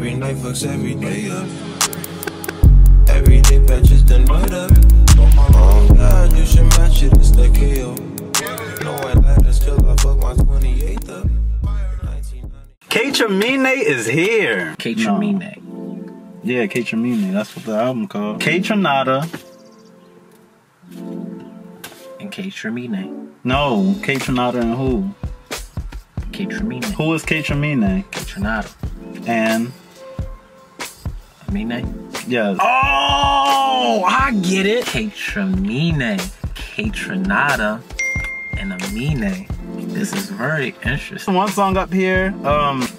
Every night fucks every day up. Every day patches done right up. Oh God, you should match it, it's the KO. No one let us till I fuck my 28th up. Kaytranada is here. Kaytranada. No. Yeah, Kaytranada, that's what the album called. Kaytranada. And Kaytranada. No, Kaytranada and who? Kaytranada. Who is Kaytranada? Kaytranada. And? Aminé? Yes. Oh, I get it. Kaytranada, Kaytranada, and Aminé. This is very interesting. One song up here,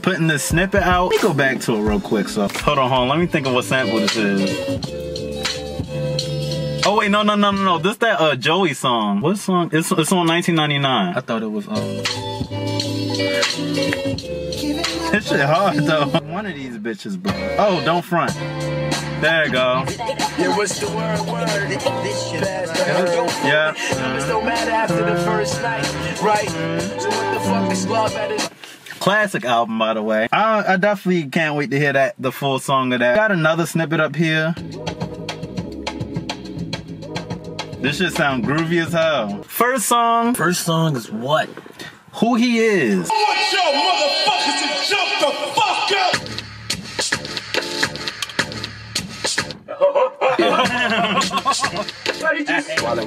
putting this snippet out. Let me go back to it real quick. So hold on, let me think of what sample this is. Oh wait, no. This that Joey song. What song? It's on 1999. I thought it was This shit hard though. One of these bitches, bro. Oh, don't front. There you go. Yeah, what's the word? This shit ass. Yeah. It's no matter after the first night, right? So what the fuck is love at it? Classic album, by the way. I definitely can't wait to hear that, the full song of that. Got another snippet up here. This shit sound groovy as hell. First song. First song is what? Who he is. I want your motherfuckers to jump the fuck up.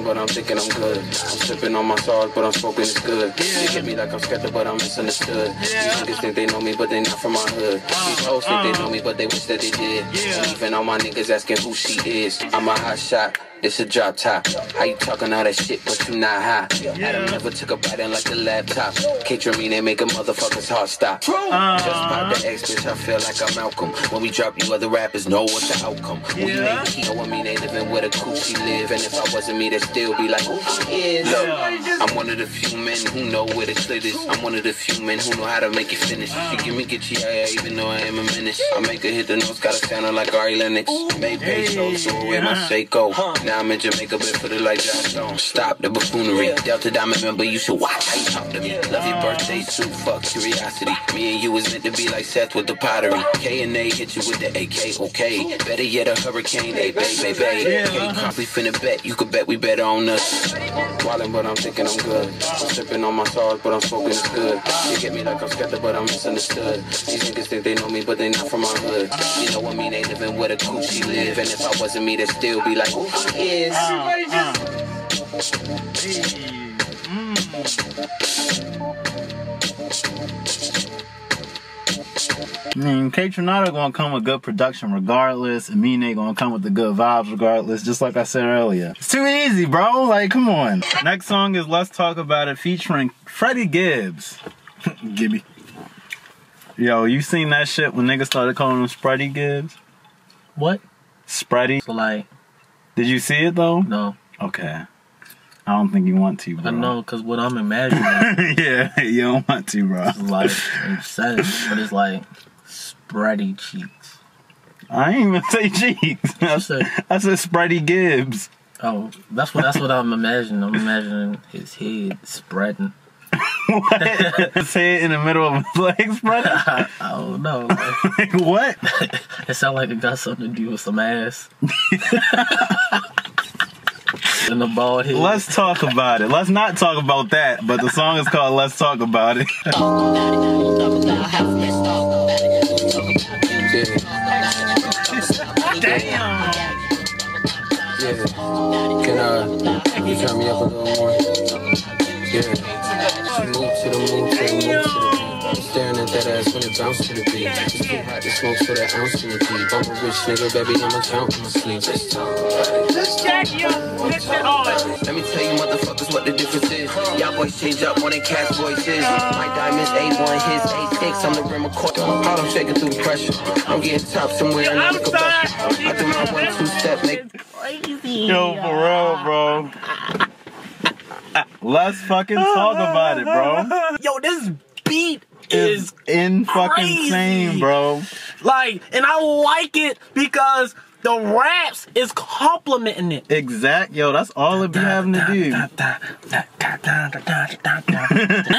But I'm thinking I'm good. I'm sipping on my sauce, but I'm smoking it's good. They get me like I'm skeptic, but I'm misunderstood. These niggas think they know me, but they not from my hood. These hoes think they know me, but they wish that they did. Even all my niggas asking who she is. I'm a hot shot. It's a drop top. How you talking all that shit, but you not high? Adam never took a bite in like the laptop. Kaytranada make a motherfucker's heart stop. Just pop the X, bitch, I feel like I'm Malcolm. When we drop you other rappers, know what the outcome. We made Keo, I mean, they living where the coochie live. And if I wasn't me, they'd still be like, who she is? I'm one of the few men who know where the slit is. I'm one of the few men who know how to make it finish. She give me Gitchy, even though I am a menace. I make her hit the notes, gotta sound like Ari Lennox. Make pesos, so away my Seiko. Now I'm in Jamaica, but for the like that song. Stop the buffoonery. Delta Diamond member, you should watch how you talk to me. Love your birthday suit, fuck curiosity. Me and you was meant to be like Seth with the pottery. K&A hit you with the AK, okay. Better yet a hurricane, hey, baby, baby. We finna bet, you could bet we bet on us. Wildin', but I'm thinking I'm good. I'm sipping on my sauce, but I'm smoking it's good. They get me like I'm skeptic, but I'm misunderstood. These niggas think they know me, but they not from my hood. You know what I mean, they living where the coochie live. And if I wasn't me, they'd still be like, ooh. Is everybody just Kaytranada gonna come with good production regardless. Aminé gonna come with the good vibes regardless, just like I said earlier. It's too easy, bro. Like, come on. Next song is Let's Talk About It featuring Freddie Gibbs. Gibby. Yo, you seen that shit when niggas started calling him Spready Gibbs? What? Spready. So like, did you see it though? No. Okay. I don't think you want to, bro. I know, cause what I'm imagining. Yeah, you don't want to, bro. It's like, it's sad, but it's like spready cheeks. I ain't even say cheeks. I said Spready Gibbs. Oh, that's what I'm imagining. I'm imagining his head spreading. What? His head in the middle of his legs spreading? I don't know. Like, what? It sounds like it got something to do with some ass. And the bald head. Let's talk about it. Let's not talk about that, but the song is called Let's Talk About It. Damn. Yeah. Can you turn me up a little more? Yeah. Staring at that ass when it bounce to the beat. It's too hot to smoke for that ounce to the beat. I'm a rich nigga, baby, I'm a count in my sleep. Let's talk about it. Let's jack you up, let's get on it. Let me tell you motherfuckers what the difference is. Y'all boys change up more than cash voices. My diamonds, A1, his A6. I'm the rim of court. All I'm shaking through pressure. I'm getting top somewhere and I'm I do my 1-2 step, nigga. Crazy. Yo, Pharrell, bro. Let's fucking talk about it, bro. Yo, this beat is in fucking insane, bro. Like, and I like it because the raps is complimenting it. Exact. Yo, that's all it be having to do. I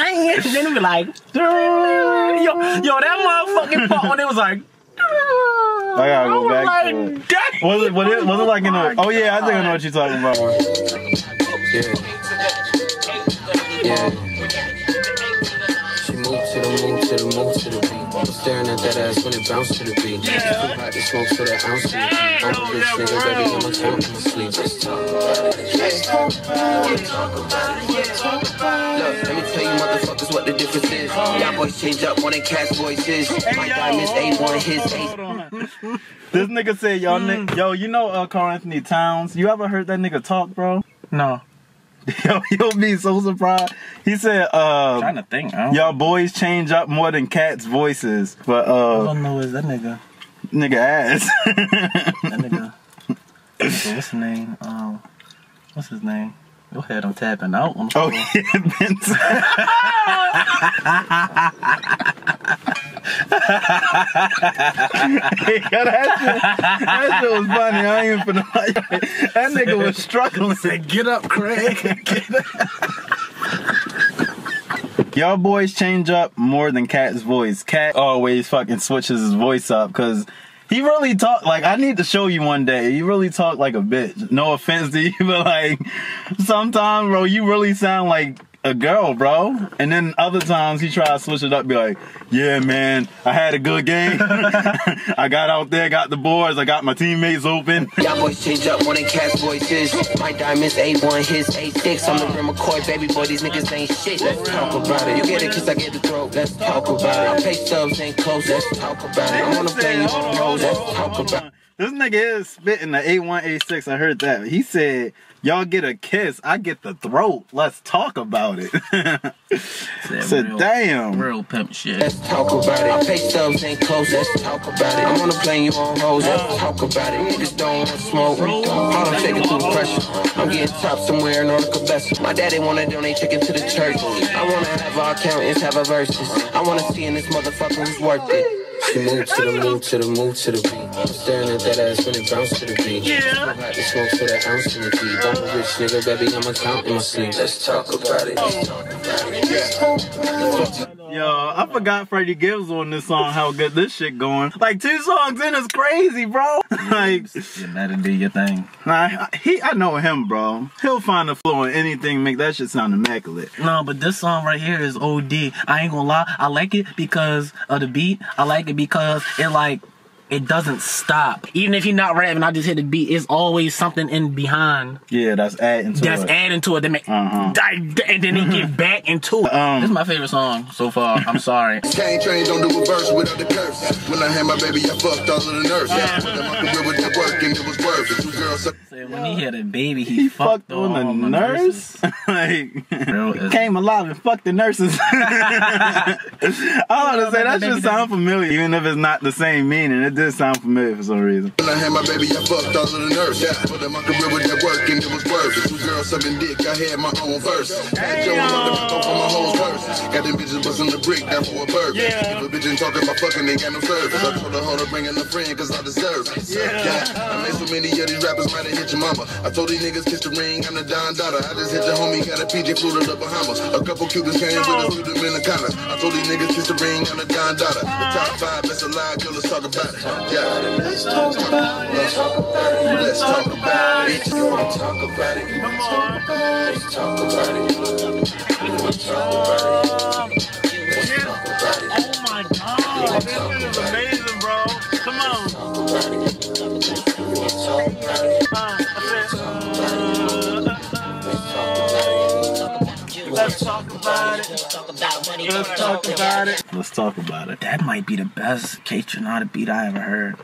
ain't hear it. Then it be like, yo, that motherfucking part when it was like, I gotta go back to it. Was it like in a... Oh yeah, I think I know what you're talking about. Yeah. Yeah. She moved to the moon, to the moon, to the beat. Staring at that ass when it bounced to the beat. Yeah. She smoke for that ounce to the beat. I'm rich niggas every time I count in my sleep. Let's talk about it. Let's talk about it. Let's talk about it. Look, let me tell you motherfuckers what the difference is. Y'all boys change up when they cast voices. My diamonds ain't one his ace. This nigga said, yo, Nick, yo, you know Carl Anthony Towns? You ever heard that nigga talk, bro? No. Yo, you'll be so surprised. He said, I'm trying to think. Y'all boys change up more than cats' voices. But, I don't know is that nigga. Nigga ass. That nigga, what's his name? What's his name? Go ahead, I'm tapping out. Oh, yeah, Benson. Yo, that shit was funny. I ain't even finna. That nigga was struggling. Said, "Get up, Craig." Get up. Y'all boys change up more than Cat's voice. Cat always fucking switches his voice up because he really talk like, I need to show you one day. He really talk like a bitch. No offense to you, but like sometimes, bro, you really sound like a girl, bro. And then other times he try to switch it up, be like, yeah, man, I had a good game. I got out there, got the boards, I got my teammates open. Y'all boys change up when they cast voices. My diamonds A1, his A6. I'm the Rim McCoy, baby boy, these niggas ain't shit. Let's talk about it. You get it, kiss, I get the throat. Let's talk about it. Pay subs ain't close. Let's talk about it. I'm on the plane, you roll. Let's talk about it. This nigga is spitting the A1, A6. I heard that. He said, y'all get a kiss, I get the throat. Let's talk about it. Said, real, damn. Real pimp shit. Let's talk about it. I pay subs ain't close. Let's talk about it. I'm on the plane, you on hoes. Let's talk about it. Niggas don't smoke. I'm shaking through the pressure. I'm getting top somewhere in order to best. My daddy wanna donate chicken to the church. I wanna have our accountants have a versus. I wanna see in this motherfucker who's worth it. She moved to the move, to the move, to the beat. Staring at that ass when it bounced to the beat. Yeah. I smoke for that ounce to the beat. I'm a rich nigga, baby, I'm a count in my sleep. Let's talk about it. Let's talk about it. Let's talk about it. Yo, I forgot Freddie Gibbs on this song, how good this shit going. Like, 2 songs in is crazy, bro. Like, you better do your thing. Nah, I know him, bro. He'll find the flow in anything, make that shit sound immaculate. No, but this song right here is OD. I ain't gonna lie, I like it because of the beat. I like it because it like, it doesn't stop. Even if you're not rapping, I just hit the beat. It's always something in behind. Yeah, that's adding to it. That's adding to it. They make, and then they get back into it. This is my favorite song so far. I'm sorry. Cane train don't do a verse without the curse. When I had my baby, I fucked all of the nurse. When he had a baby, he fucked on the nurse. Like, came alive and fucked the nurses. I want to say that should sound familiar, even if it's not the same meaning. It did sound familiar for some reason. When I had my baby, I fucked all of the nurse. Yeah, put them on the river that work and it was worth it. 2 girls, 7 dick. I had my own verse. Had Joe motherfucker for my whole verse. Got them bitches busting the brick down for a burger. Yeah. People bitchin' talking about fucking ain't got no service. I told the hoe to bring in a friend because I deserve it. Yeah. I made so many of these rappers might have hit your mama. I told these niggas kiss the ring, I'm the Don Dada. I just hit your homie, got a PJ flew to the Bahamas. A couple Cubans came with them in the corner. I told these niggas kiss the ring, I'm the Don Dada. The top 5 best alive, girl, let's talk about it. Yeah. Let's talk about it. Let's talk about it. Let's talk about it. You want to talk about it? Come on. Let's talk about it. You want to talk about it? Let's talk about it. Oh my God, this is amazing, bro. Come on. Talk about it. Let's talk about it. Let's talk about money. Let's talk about it. Let's talk about it. That might be the best Kaytranada beat I ever heard.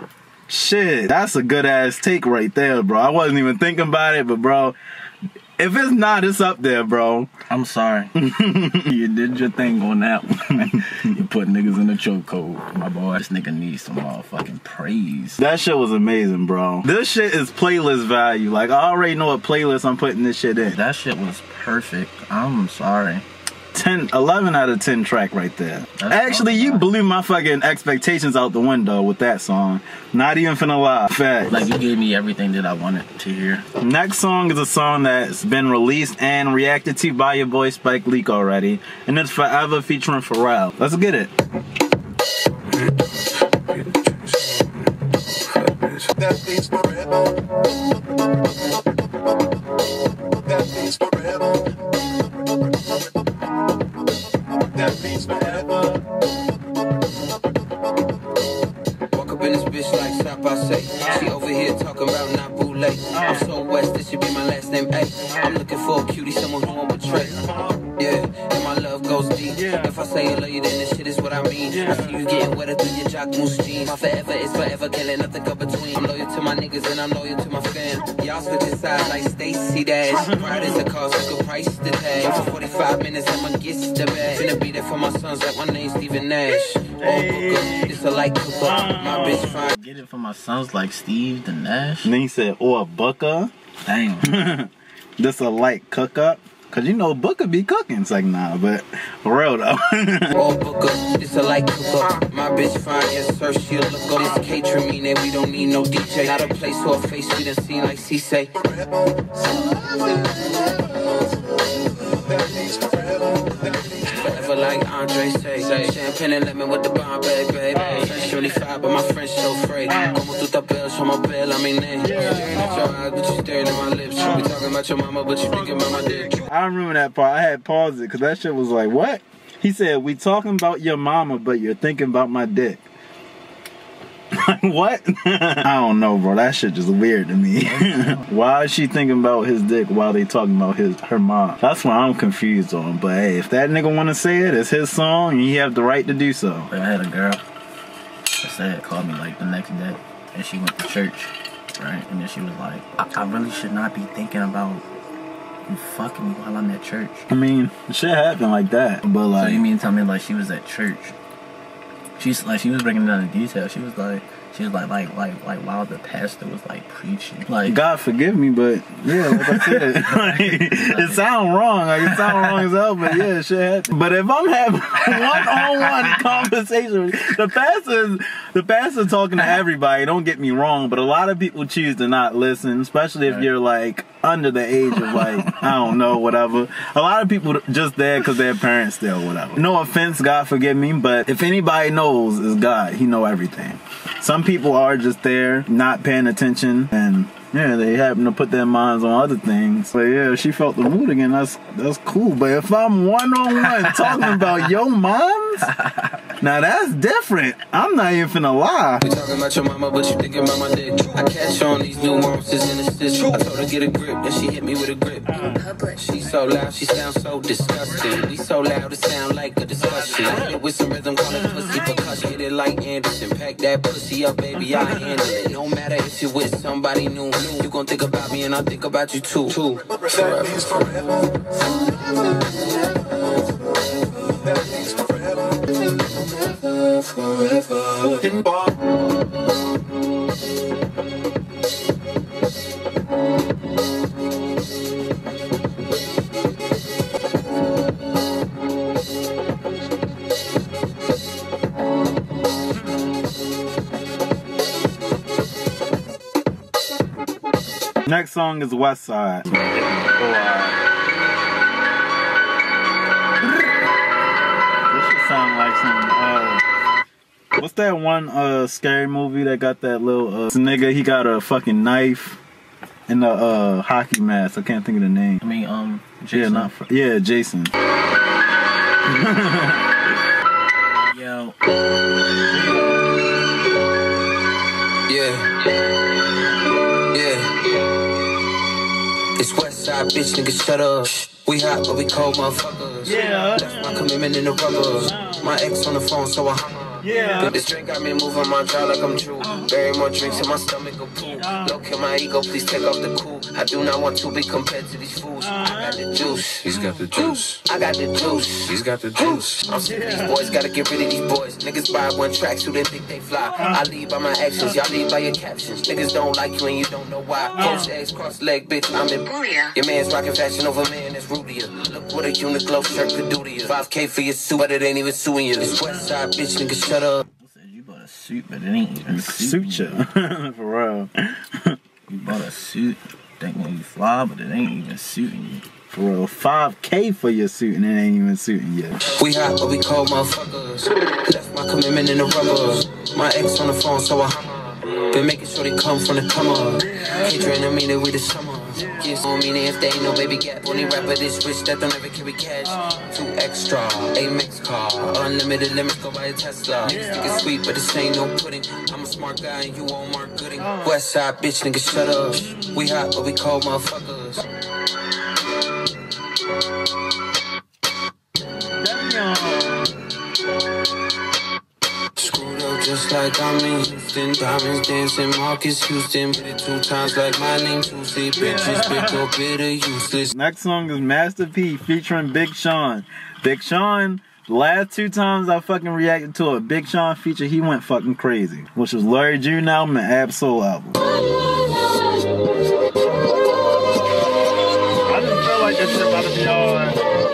Shit, that's a good ass take right there, bro. I wasn't even thinking about it, but bro, if it's not, it's up there, bro. I'm sorry. You did your thing on that one. You put niggas in the chokehold, my boy. This nigga needs some motherfucking praise. That shit was amazing, bro. This shit is playlist value. Like, I already know what playlist I'm putting this shit in. That shit was perfect. I'm sorry. 11 out of 10 track right there. Actually, you blew my fucking expectations out the window with that song. Not even finna lie. Facts. Like, you gave me everything that I wanted to hear. Next song is a song that's been released and reacted to by your boy SpikeLeak already. And it's Forever featuring Pharrell. Let's get it. that thing's forever. That thing's forever. That thing's forever. Walk up in this bitch like stop, I say. She over here talking about not boule. I'm so west, this should be my last name. Ay, I'm looking for a cutie, someone who won't betray. Yeah, and my love goes deep. If I say I love you, then this shit is what I mean. I see you getting wetter through your jock moose jeans. My forever is forever, can't let nothing come between. I'm loyal to my niggas and I'm loyal to my fam. Y'all switching sides like Stacey Dash. Pride is a cause, I could price the tag. For 45 minutes, I'ma get the bag. Finna be there for my sons, like my name's Stephen Nash. Hey. It's a like a buck. My bitch fine. Get it for my sons like Steve the Nash. And then he said, or a bucker. Dang. This a light cook up. Cause you know Booker be cooking. It's like nah, but for real though. Oh Booker, it's a light cook. My bitch fine, yes sir, she'll look up. This Kaytranada, we don't need no DJ. Not a place or a face we done seen like C-Say. Forever like Andre say. Champagne and lemon with the Bombay, babe. Surely five, but my friend's so afraid. Como tu tapeas from my bell, Aminé. Staring at your eyes, but you staring at my lips. We talking about your mama, but you thinking about my dick. I remember that part. I had paused it because that shit was like, what? He said, we talking about your mama, but you're thinking about my dick. What? I don't know, bro. That shit just weird to me. Why is she thinking about his dick while they talking about her mom? That's what I'm confused on. But hey, if that nigga wanna say it, it's his song, and he have the right to do so. I had a girl. I said, called me like the next day, and she went to church, right? And then she was like, I really should not be thinking about you fucking me while I'm at church. I mean, shit happened like that, but like. So you mean tell me like she was at church? She's like, she was breaking down the details. She was like, while the pastor was like preaching, like, God forgive me, but yeah, like I said, like, it sound wrong, like it sound wrong as hell, but yeah, shit happened. But if I'm having one-on-one conversation, the pastor talking to everybody. Don't get me wrong, but a lot of people choose to not listen, especially if you're like under the age of like I don't know, whatever. A lot of people just there because their parents there, or whatever. No offense, God forgive me, but if anybody knows. Is God. He know everything. Some people are just there, not paying attention, and yeah, they happen to put their minds on other things. But yeah, she felt the mood again. That's cool. But if I'm one-on-one talking about your moms, now that's different. I'm not even finna lie. We talking about your mama, but you thinking about my dick. I catch on these nuances in the system. I told her get a grip, and she hit me with a grip. She's so loud, she sounds so disgusting. We so loud, it sound like a discussion. Hit it with some rhythm, call it pussy percussion. Hit it like Anderson, pack that pussy up, baby, I handle it. No matter if you with somebody new. You gon' think about me and I'll think about you too. Forever. Next song is West Side. This should sound like some, what's that one scary movie that got that little nigga, he got a fucking knife and a hockey mask. I can't think of the name. I mean, Jason. Yeah, Jason. Yo. Yeah. Yeah. It's Westside, bitch, nigga, shut up. We hot, but we cold, motherfuckers. Yeah. Left my commitment in the rubber. My ex on the phone, so I hung. Yeah. This drink got me moving my jaw like I'm Drew. Bury more drinks in my stomach, go poo. Low kill my ego, please take off the cool. I do not want to be compared to these fools. I got the juice. He's got the juice. I got the juice. He's got the juice. I'm sick of these boys, gotta get rid of these boys. Niggas buy one track, so they think they fly. I lead by my actions, y'all lead by your captions. Niggas don't like you and you don't know why. Post eggs, cross leg, bitch, I'm in Booyah. Your man's rocking fashion over man, that's rudier. Look what a Uniqlo shirt could do to you. 5K for your suit, but it ain't even suing you. This Westside bitch, nigga, shut up. A suit, but it ain't even suit you. For real. You bought a suit thinking you fly, but it ain't even suiting you. For real. 5K for your suit and it ain't even suiting you. We hot, but we cold, motherfuckers. Left my commitment in the rubber. My ex on the phone, so I hung up. Been making sure they come from the come on. Kaytranada with the summer. Kids on Aminé if they ain't no baby gap. Only rapper this rich that don't ever carry cash. Two extra, a mixed car. Unlimited limits, go buy a Tesla. Niggas sweet, but this ain't no pudding. I'm a smart guy and you all Mark Gooding. Westside bitch, nigga, shut up. We hot, but we cold motherfuckers. Just like I'm in Houston, diamonds dancing, Marcus Houston. Did it two times like my name, Tuesday, bitches, big or bitter, useless. Next song is Master P featuring Big Sean. Big Sean, the last two times I fucking reacted to a Big Sean feature, he went fucking crazy. Which was Larry June album and Ab Soul album. I just feel like this shit about to be on.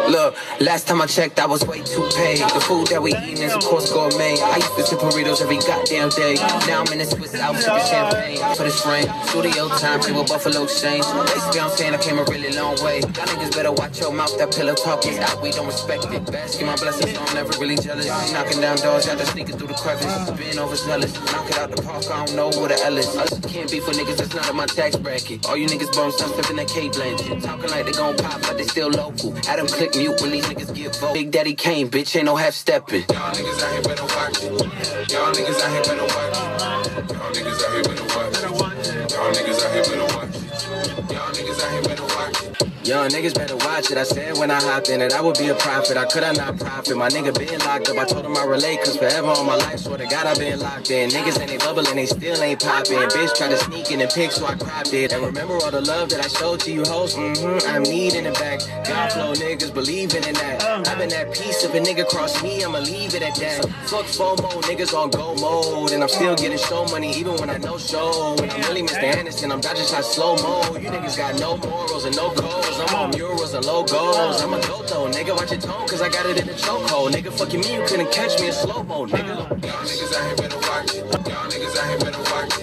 Look, last time I checked, I was way too paid. The food that we eating is, of course, gourmet. I used to sip burritos every goddamn day. Now I'm in a Swiss house sipping champagne. For this rain, studio time, table Buffalo Exchange. Basically, I'm saying I came a really long way. Y'all niggas better watch your mouth, that pillow talk is out. We don't respect it. Basking my blessings, so I'm never really jealous. Knocking down doors, y'all just sneaking through the crevice. Being overzealous, knock it out the park, I don't know where the L is. I just can't be for niggas that's not in my tax bracket. All you niggas bums, I'm stepping that Kate Blanchett. Talking like they gon' pop, but they still local. Adam Click mute when these niggas get vote. Big Daddy Kane, bitch, ain't no half stepping. Y'all niggas out here better watch it. Y'all niggas out here better watch it. Y'all niggas out here better watch it. Y'all niggas out here better watch it. Y'all niggas out here better watch it. Young niggas better watch it. I said when I hopped in it, I would be a prophet. I could I not profit? My nigga been locked up. I told him I relate, cause forever on my life, swear to God, I been locked in. Niggas ain't they bubbling, they still ain't popping. Bitch try to sneak in the pics, so I cropped it. And remember all the love that I showed to you hoes? I'm needing it back. God flow niggas believing in that. I've been that piece. If a nigga cross me, I'ma leave it at that. Fuck FOMO, niggas on go mode. And I'm still getting show money, even when I know show. When I'm really Mr. Anderson, I'm dodging shots slow-mo. You niggas got no morals and no codes. I'm on murals and logos. I'm a go though, nigga. Watch your tone, cause I got it in the chokehold. Nigga, fucking me, you couldn't catch me in slow mo, nigga. Y'all niggas out here better watch it. Y'all niggas out here better watch it.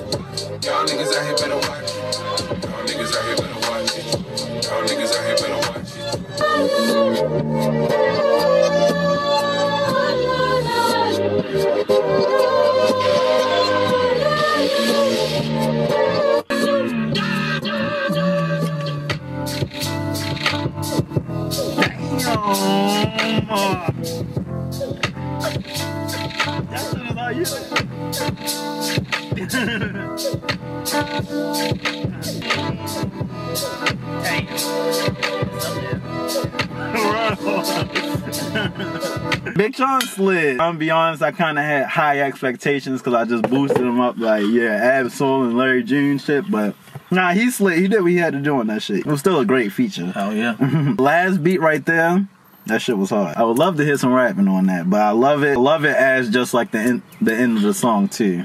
Y'all niggas out here better watch it. Y'all niggas out here better watch it. Y'all niggas out here better watch it. Big Sean slid. I'm gonna be honest, I kind of had high expectations because I just boosted him up like, yeah, Ab Soul and Larry June shit, but nah, he slid. He did what he had to do on that shit. It was still a great feature. Hell yeah. Last beat right there. That shit was hard. I would love to hear some rapping on that, but I love it. I love it as just like the end of the song too.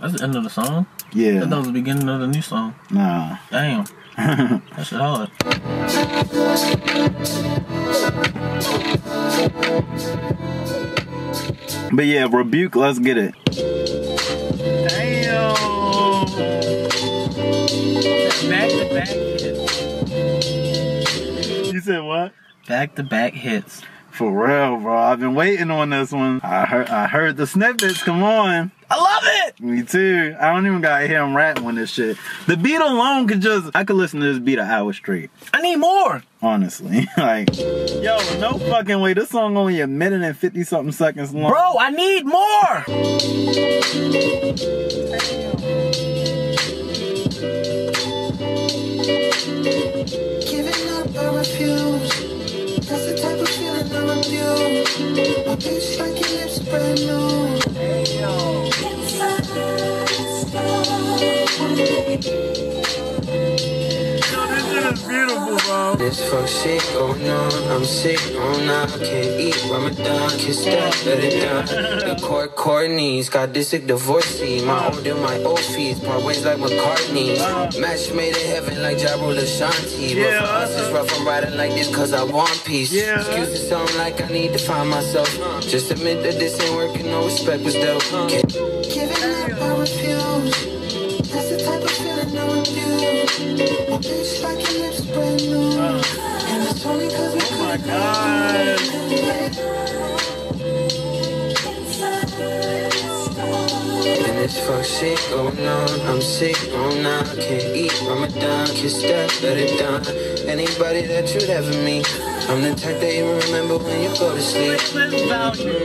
That's the end of the song? Yeah. That was the beginning of the new song. Nah. Damn. That shit hard. But yeah, Rebuke, let's get it. Damn. Back to back hits. You said what? Back to back hits. For real, bro. I've been waiting on this one. I heard the snippets. Come on. I love it. Me too. I don't even gotta hear him rapping on this shit. The beat alone could just, I could listen to this beat an hour straight. I need more. Honestly. Like, yo, no fucking way. This song only a minute and 50 something seconds long. Bro, I need more. Giving up, I refuse. That's the type of feeling I refuse. My bitch like your lips brand new. Hey, yo. This is beautiful, bro. This fuck shit going on. I'm sick, oh nah, I can't eat. Ramadan, kiss that, let it down. The court Courtney's got this sick divorcee. My old and my old fees, part ways like McCartney. Match made in heaven like Ja Rule Ashanti. But for us, it's rough, I'm riding like this cause I want peace. Excuses sound like I need to find myself. Just admit that this ain't working, no respect was dealt. Giving up, I refuse. That's the type of feeling I refuse. My bitch like your lips brand new. And it's only cause we couldn't. Oh my God. And this fuck shit going on. I'm sick, I'm not, can't eat, Ramadan, can't step, let it down. Anybody that you'd ever meet, I'm the type that you remember when you go to sleep. This about you,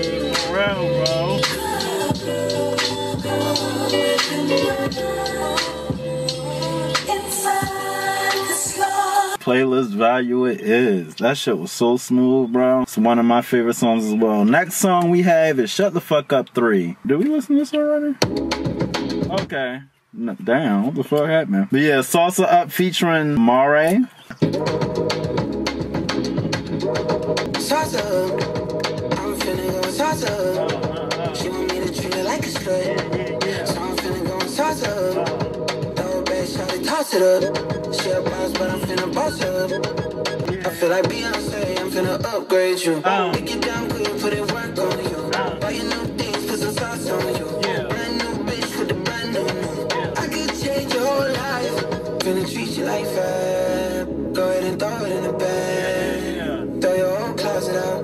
Playlist value it is. That shit was so smooth, bro. It's one of my favorite songs as well. Next song we have is Shut the Fuck Up 3. Did we listen to this already? Okay. No, damn, what the fuck happened? But yeah, Salsa Up featuring Mare. Salsa up. I'm finna go salsa up. She want me to treat her like a slut. So I'm finna go salsa up. Throw back, shot it, toss it up. But I'm finna boss up. I feel like Beyonce, I'm finna upgrade you. Make it down quick, put in work on you. Buy your new things, put some sauce on you. Brand new bitch with the brand new move. I could change your whole life. Finna treat you like fab. Go ahead and throw it in the bag. Throw your whole closet out.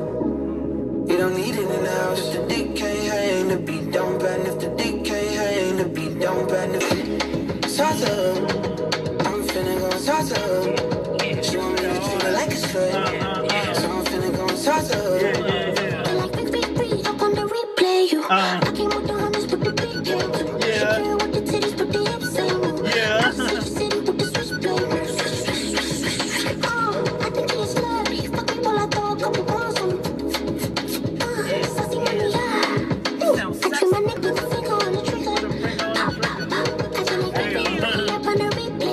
You don't need it in the house. If the dick can't hang, the beat don't bad. If the dick can't hang, the beat don't bad. Sauce up. Salsa up. She want me to treat her like a slut. So I'm finna go salsa up. Feel like big, big, big, up on the replay. You I came with the homies, but the beat came too. She came with the titties, but the hips ain't. I see you sitting with the switchblade. Oh, I think he's lovely. Fuck me while I throw a couple balls on him. Sassy money, yeah. I treat my nigga with finger on the trigger. Pop, pop, pop. I feel like big, big, up on the replay.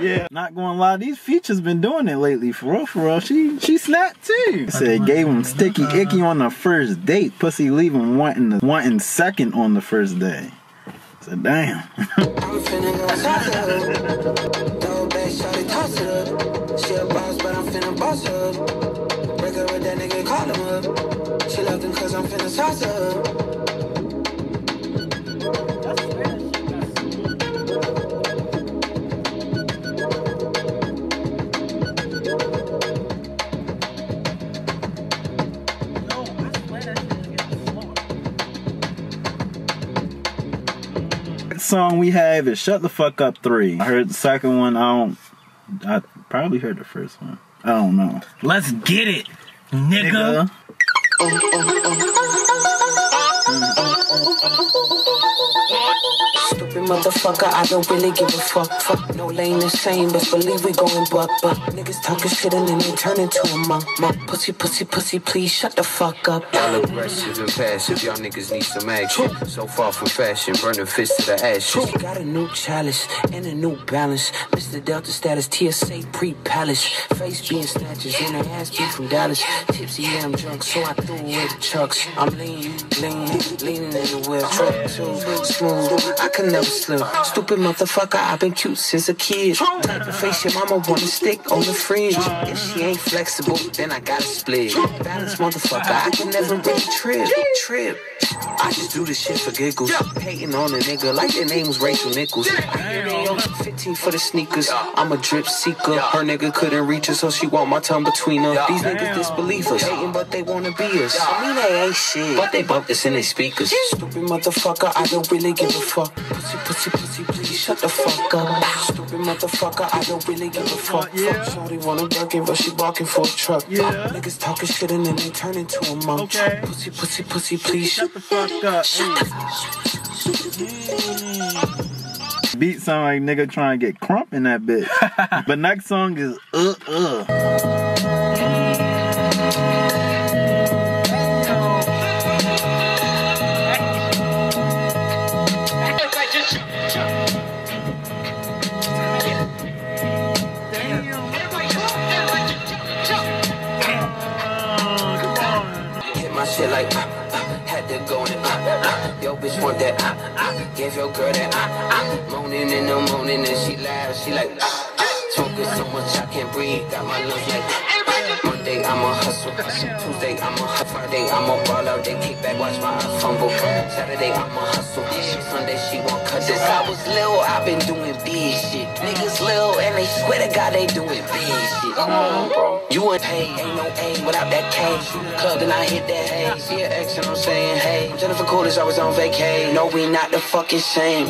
Yeah, not gonna lie, these features been doing it lately, for real, for real. She snapped too. Said gave him sticky icky on the first date, pussy leave him wanting second on the first day. So damn. I'm finna go toss up. Throw back, shawty, toss it up. She a boss, but I'm finna boss up. Break up with that nigga, call him up. She loved him cause I'm finna toss up. Song we have is Shut the Fuck Up 3. I heard the second one. I probably heard the first one. I don't know. Let's get it, nigga. Stupid motherfucker, I don't really give a fuck. Fuck no lane the same, but believe we going buck. Niggas talking shit and then they turn into a monk. Pussy, pussy, pussy, please shut the fuck up. Y'all aggressive and passive, y'all niggas need some action. So far from fashion, burn the fist to the ashes. Got a new chalice and a new balance. Mr. Delta status, TSA pre-palace. Face being snatches and her ass beat from Dallas. Tipsy, yeah, I'm drunk, so I threw away the chucks. I'm leaning in the whip. Truck too smooth, I can never slip. Stupid motherfucker, I've been cute since a kid. Type of face your mama wanna stick on the fringe. If she ain't flexible, then I gotta split. Balance motherfucker, I can never really trip. I just do this shit for giggles. Hating on a nigga like their name was Rachel Nichols. I hear they owe 15 for the sneakers. I'm a drip seeker. Her nigga couldn't reach her, so she want my tongue between her. These niggas disbelieve us, hating but they wanna be us. I mean they ain't shit, but they bump this in their speakers. Stupid motherfucker, I don't really give a fuck. Pussy, pussy, pussy, please shut the fuck up. Stupid motherfucker, I don't really give a fuck. Shorty wanna bargain, but she barking for a truck. Niggas talking shit and then they turn into a monk. Pussy, pussy, pussy, please shut the fuck up. Beat sound like nigga trying to get crump in that bitch. But next song is shit like had to go and yo bitch want that give your girl that moaning in the morning and she laughs, she like smoking so much I can't breathe, got my lungs like Monday, I'ma hustle. Tuesday, I'ma hustle. Friday, I'ma ball out. They kick back, watch my eyes fumble. Saturday, I'ma hustle. Sunday, she won't cut this. I was little, I've been doing big shit. Niggas little, and they swear to God they doing big shit. Come on, bro. You in pain, ain't no aim without that cage. Club and I hit that hay. See an ex and I'm saying, hey. Jennifer Coolidge always on vacay. No, we not the fucking same.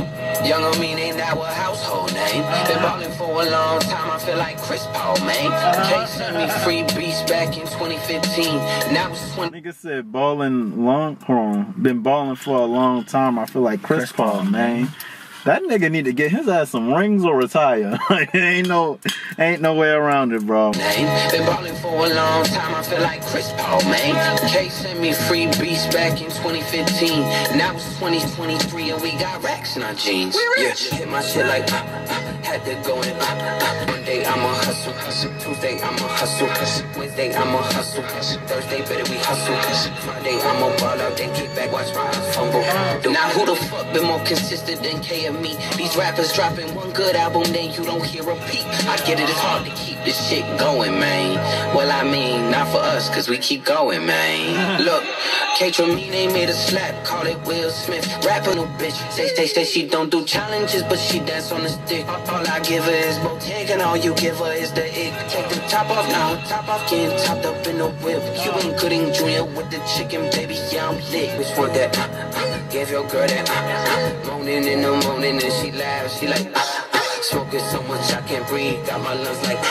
Young Aminé, now a household name. Been ballin' for a long time, I feel like Chris Paul, man. They sent me free beats back in 2015. Now it's 20. Nigga said ballin' long, been ballin' for a long time, I feel like Chris Paul, man. That nigga need to get his ass some rings or retire. Like, ain't no way around it, bro. Been ballin' for a long time, I feel like Chris Paul, man. K sent me free beats back in 2015. Now it's 2023 and we got racks in our jeans. Yeah, hit my shit like had to go in. Monday I'ma hustle, Tuesday I'ma hustle, Wednesday I'ma hustle, Thursday better we hustle, Friday I'ma ball out, then kick back, watch my fumble. Now who the fuck been more consistent than K and me? These rappers dropping one good album, then you don't hear a peep. I get it, it's hard to keep this shit going, man. Well, I mean, not for us, cause we keep going, man. Look, Kaytranada made a slap, call it Will Smith. Rapping a bitch, say she don't do challenges, but she dance on the stick. All I give her is Bottega and all you give her is the ick. Take the top off now, top off, getting topped up in the whip. You ain't gooding Junior with the chicken, baby, yeah, I'm lit. Which one that, give your girl that, moaning in the morning and she laughs, she like, smoking so much I can't breathe, got my lungs like,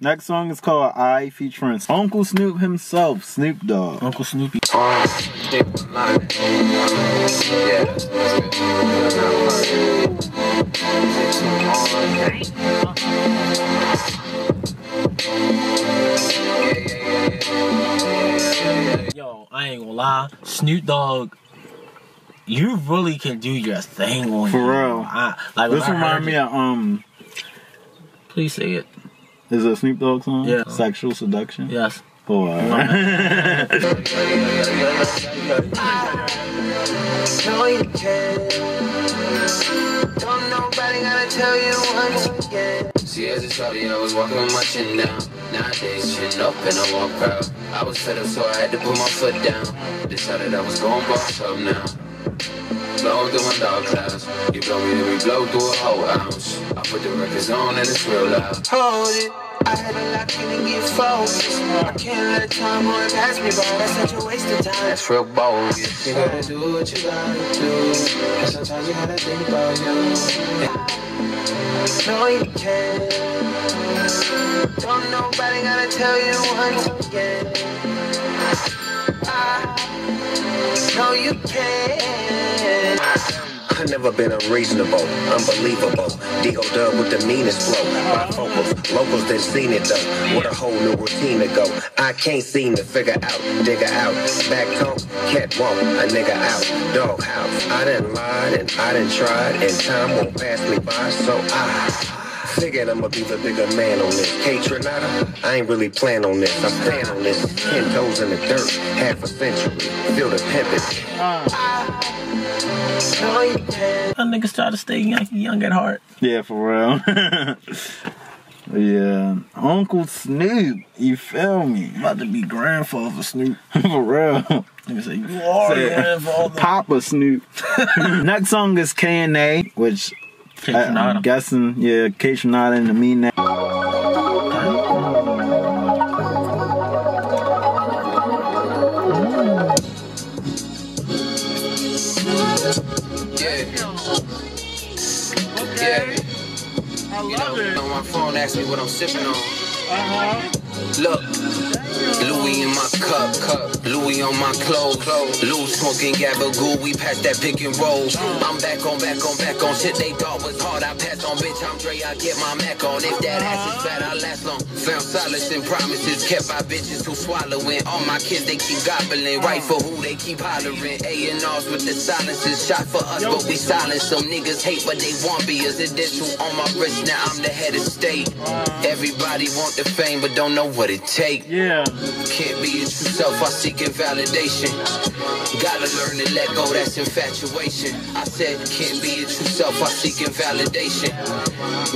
Next song is called I featuring Uncle Snoop himself, Snoop Dogg. Uncle Snoopy. Yo, I ain't gonna lie, Snoop Dogg, you really can do your thing on for real. Like, this reminds me of please say it. Is it a Snoop Dogg song? Yeah. Sexual Seduction? Yes. Boy. No, you can't. Don't nobody gotta tell you once again. See, as a shawty, I was walking with my chin down. Nowadays, chin up and I walk proud. I was fed up, so I had to put my foot down. Decided I was going boss up now. Blow through my dog clouds. You blow me, then we blow through a whole ounce. I put the records on and it's real loud. Hold it, I had a lock in and get focused. I can't let time run past me, but that's such a waste of time. That's real bold. You gotta do what you gotta do, and sometimes you gotta think about you. No, you can't. Don't nobody gotta tell you once again. No, you can't. I've never been unreasonable, unbelievable. D.O.D. with the meanest flow. Bifocals, locals done seen it though. What a whole new routine to go. I can't seem to figure out, digger out. Back home, catwalk, a nigga out. Doghouse, I done lied and I done tried. And time won't pass me by, so I figured I'ma be the bigger man on this. Kaytranada, I ain't really plan on this. I stand on this. 10 toes in the dirt, half a century. Feel the pimpin'. That niggas try to stay young at heart. Yeah, for real. Yeah. Uncle Snoop, you feel me? About to be grandfather Snoop. For real. Say, you are grandfather. Papa Snoop. Next song is K&A, which I'm guessing, yeah, Kaytranada and Aminé. Yeah. I love it. On my phone, ask me what I'm sipping on. Look, Louis in my cup, Louis on my clothes. Loose smoking Gabagool, we pass that pick and roll. I'm back on shit they thought was hard. I pass on, bitch, I'm Dre, I get my Mac on. If that ass is fat, I last long. Found solace and promises kept by bitches who swallowing. All my kids, they keep gobbling. Right for who they keep hollering. A&Rs with the silences. Shot for us, but we silence. Some niggas hate, but they want be as initial on my wrist. Now I'm the head of state. Everybody want the fame, but don't know what it take. Yeah. Can't be your true self, I seek invalidation. Gotta learn to let go, that's infatuation. I said, can't be your true self, I seek invalidation.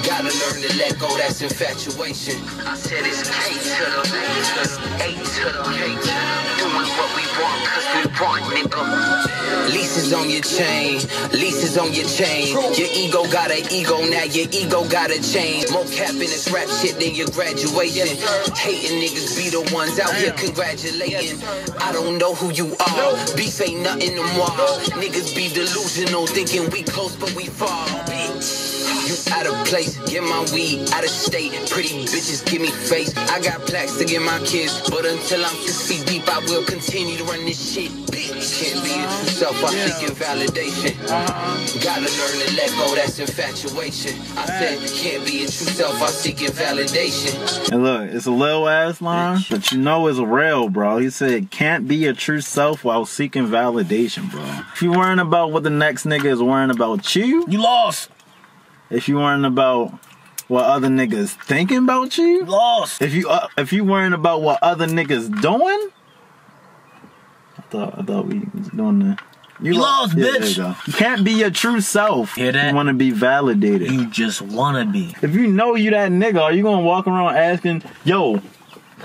Gotta learn to let go, that's infatuation. I said it's K to the H. Doing what we want, cause we want, nigga. Leases on your chain, leases on your chain. Your ego got an ego, now your ego gotta change. More cap in this rap shit than your graduation. Hating niggas be the ones out here congratulating. I don't know who you are, beef ain't nothing no more. Niggas be delusional, thinking we close but we far, bitch. You out of place, get my weed out of state. Pretty bitches give me face. I got plaques to get my kids, but until I'm 6 feet deep, I will continue to run this shit, bitch. Can't be your true self, I seek invalidation. Gotta learn to let go, that's infatuation. I said, can't be your true self, I seek invalidation. And look, it's a little ass line, but you know it's real, bro. He said, can't be your true self while seeking validation, bro. If you worrying about what the next nigga is worrying about you, you lost. If you worrying about what other niggas thinking about you, lost. If you worrying about what other niggas doing, I thought we was doing that. You lost, bitch. There you go. You can't be your true self. Hear that? You want to be validated. You just want to be. If you know you that nigga, are you gonna walk around asking, yo,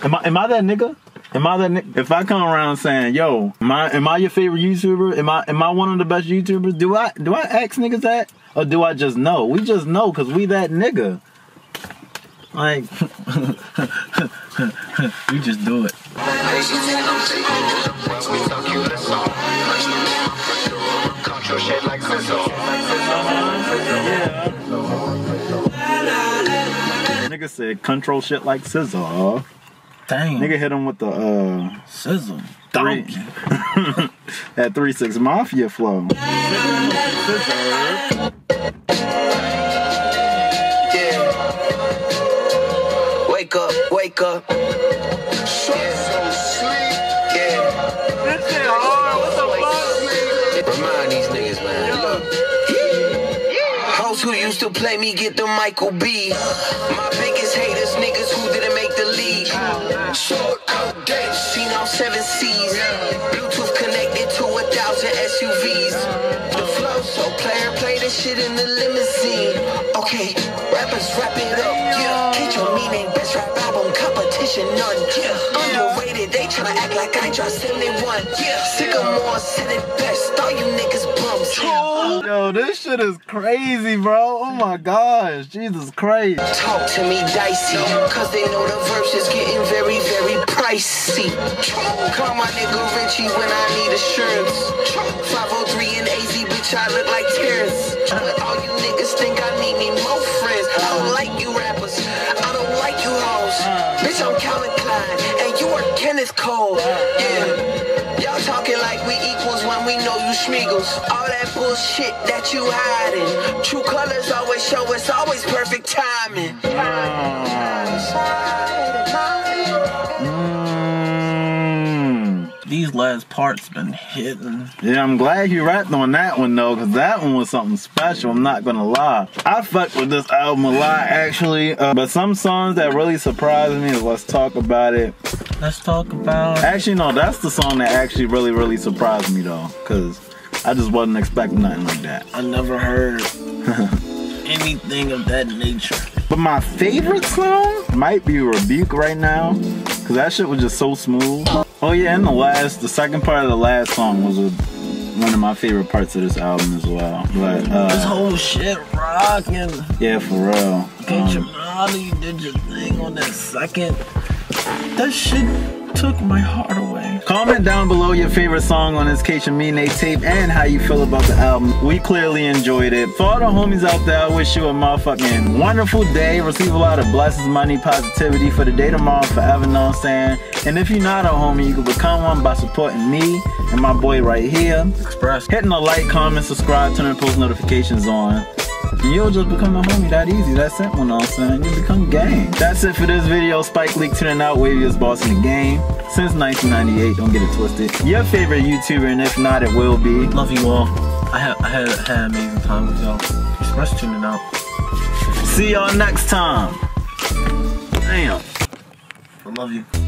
am I that nigga? Am I that nigga? If I come around saying, yo, am I your favorite YouTuber? Am I one of the best YouTubers? Do I ask niggas that? Or do I just know? We just know because we that nigga. Like, we just do it. Nigga said, control shit like Scissor. Dang. Nigga hit him with the sizzle. Donkey. That 3-6 Mafia flow. Yeah. Wake up, wake up. Who used to play me get the Michael B. My biggest haters, niggas who didn't make the league. Short out date, she now 7 C's. Bluetooth connected to 1,000 SUVs. The flow, so player play this shit in the limousine. Okay, rappers wrap it up, yeah. Get your meaning, best rap album, competition none, yeah. Underrated, they tryna act like I dropped 71, yeah. Sycamore said it best, all you niggas bums. Yo, this shit is crazy, bro. Oh my gosh, Jesus Christ. Talk to me dicey, cause they know the verse is getting very, very pricey. Call my nigga Richie when I need assurance. 503 and AZ, bitch, I look like Terrence. All you niggas think I need me more friends. I don't like you rappers, I don't like you hoes. Bitch, I'm Calvin Klein, and you are Kenneth Cole. Yeah, y'all talking like we equals when we know you schmeagles. All that bullshit that you hiding. True colors always show, it's always perfect timing. These last parts been hitting. Yeah, I'm glad you rapped on that one though, cause that one was something special. I'm not gonna lie. I fucked with this album a lot actually, but some songs that really surprised me is Let's Talk About It. Let's Talk About It. Actually, no, that's the song that actually really, really surprised me though, cause I just wasn't expecting nothing like that. I never heard anything of that nature. But my favorite song might be Rebuke right now, cause that shit was just so smooth. Oh yeah, and the second part of the last song was one of my favorite parts of this album as well. But, this whole shit rocking. Yeah, for real. Kaytranada, you did your thing on that second. That shit took my heart away. Comment down below your favorite song on this Kaytranada tape and how you feel about the album. We clearly enjoyed it. For all the homies out there, I wish you a motherfucking wonderful day. Receive a lot of blessings, money, positivity for the day, tomorrow, forever, know what I'm saying? And if you're not a homie, you can become one by supporting me and my boy right here, Express. Hitting the like, comment, subscribe, turn the post notifications on. You'll just become a homie that easy. That's simple, you know what I'm saying? You become gang. That's it for this video. SpikeLeak tuning out, waviest boss in the game since 1998. Don't get it twisted. Your favorite YouTuber, and if not, it will be. Love you all. I had an amazing time with y'all. Express tuning out. See y'all next time. Damn. I love you.